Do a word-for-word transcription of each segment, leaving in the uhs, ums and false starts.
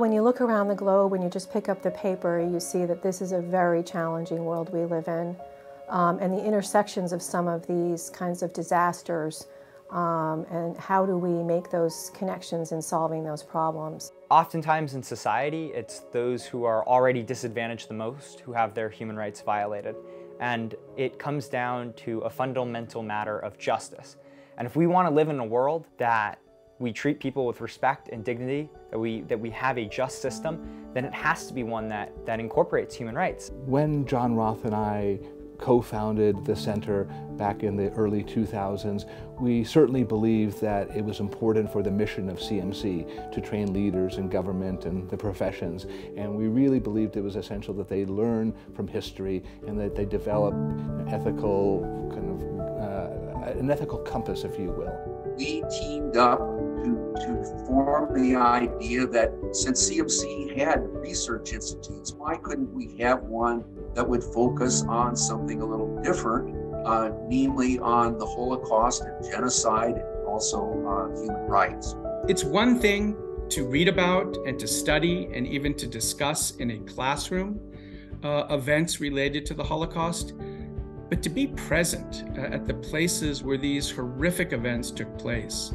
When you look around the globe, when you just pick up the paper, you see that this is a very challenging world we live in. Um, and the intersections of some of these kinds of disasters, um, and how do we make those connections in solving those problems. Oftentimes in society, it's those who are already disadvantaged the most who have their human rights violated. And it comes down to a fundamental matter of justice. And if we want to live in a world that we treat people with respect and dignity, that we, that we have a just system, then it has to be one that, that incorporates human rights. When John Roth and I co-founded the center back in the early two thousands, we certainly believed that it was important for the mission of C M C to train leaders in government and the professions. And we really believed it was essential that they learn from history and that they develop an ethical, kind of, uh, an ethical compass, if you will. We teamed up to, to form the idea that since C M C had research institutes, why couldn't we have one that would focus on something a little different, uh, namely on the Holocaust and genocide, and also on human rights. It's one thing to read about and to study and even to discuss in a classroom uh, events related to the Holocaust, but to be present uh, at the places where these horrific events took place,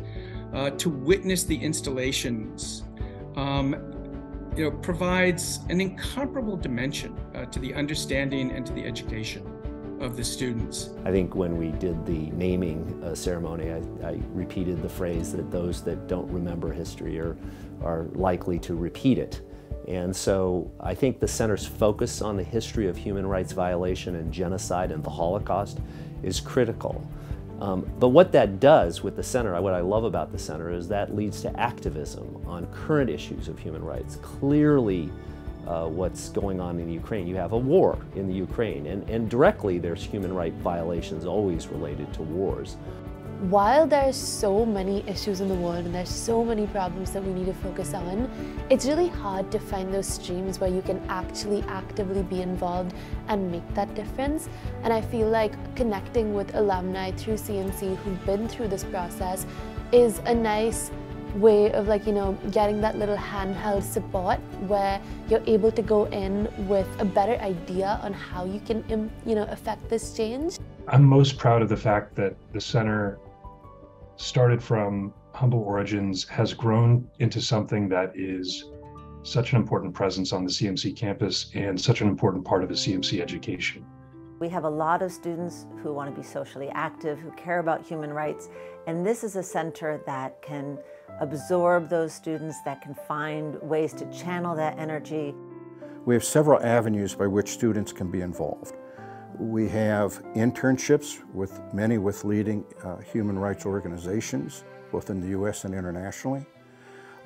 uh, to witness the installations, um, you know, provides an incomparable dimension uh, to the understanding and to the education of the students. I think when we did the naming uh, ceremony, I, I repeated the phrase that those that don't remember history are, are likely to repeat it. And so I think the center's focus on the history of human rights violation and genocide and the Holocaust is critical. Um, but what that does with the center, what I love about the center, is that leads to activism on current issues of human rights. Clearly, uh, what's going on in Ukraine, you have a war in the Ukraine, and, and directly there's human rights violations always related to wars. While there's so many issues in the world and there's so many problems that we need to focus on, it's really hard to find those streams where you can actually actively be involved and make that difference. And I feel like connecting with alumni through C M C who've been through this process is a nice way of, like, you know, getting that little handheld support where you're able to go in with a better idea on how you can, you know, affect this change. I'm most proud of the fact that the center started from humble origins, has grown into something that is such an important presence on the C M C campus and such an important part of the C M C education. We have a lot of students who want to be socially active, who care about human rights, and this is a center that can absorb those students, that can find ways to channel that energy. We have several avenues by which students can be involved. We have internships, with many with leading uh, human rights organizations, both in the U S and internationally.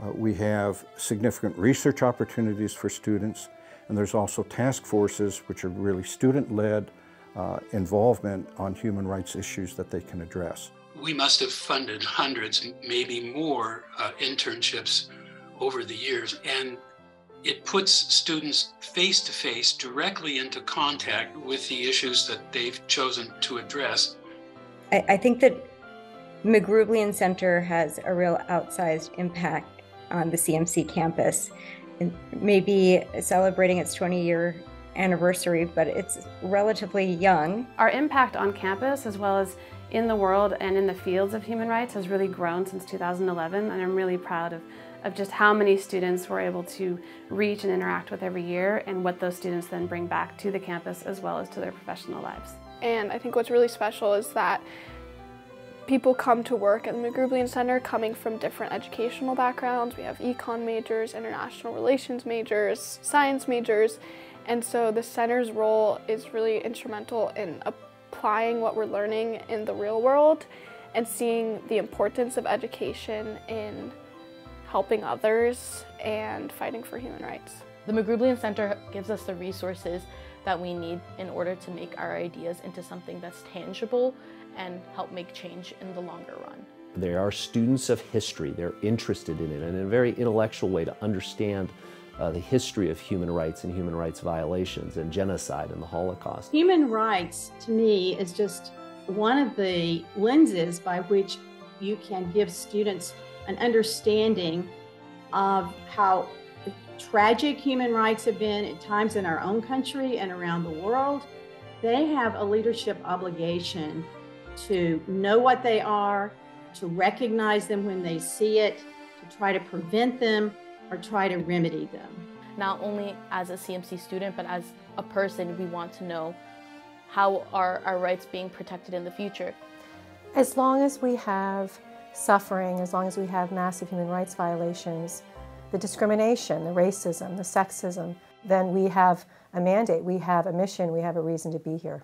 Uh, we have significant research opportunities for students, and there's also task forces, which are really student-led uh, involvement on human rights issues that they can address. We must have funded hundreds, maybe more, uh, internships over the years, and it puts students face-to-face, directly into contact with the issues that they've chosen to address. I, I think that Mgrublian Center has a real outsized impact on the C M C campus. It may be celebrating its twenty-year anniversary, but it's relatively young. Our impact on campus, as well as in the world and in the fields of human rights, has really grown since two thousand eleven, and I'm really proud of, of just how many students we're able to reach and interact with every year, and what those students then bring back to the campus as well as to their professional lives. And I think what's really special is that people come to work at the Mgrublian Center coming from different educational backgrounds. We have econ majors, international relations majors, science majors, and so the center's role is really instrumental in a applying what we're learning in the real world and seeing the importance of education in helping others and fighting for human rights. The Mgrublian Center gives us the resources that we need in order to make our ideas into something that's tangible and help make change in the longer run. They are students of history. They're interested in it, and in a very intellectual way, to understand Uh, the history of human rights and human rights violations and genocide and the Holocaust. Human rights, to me, is just one of the lenses by which you can give students an understanding of how tragic human rights have been at times in our own country and around the world, they have a leadership obligation to know what they are, to recognize them when they see it, to try to prevent them or try to remedy them. Not only as a C M C student, but as a person, we want to know how are our rights being protected in the future. As long as we have suffering, as long as we have massive human rights violations, the discrimination, the racism, the sexism, then we have a mandate, we have a mission, we have a reason to be here.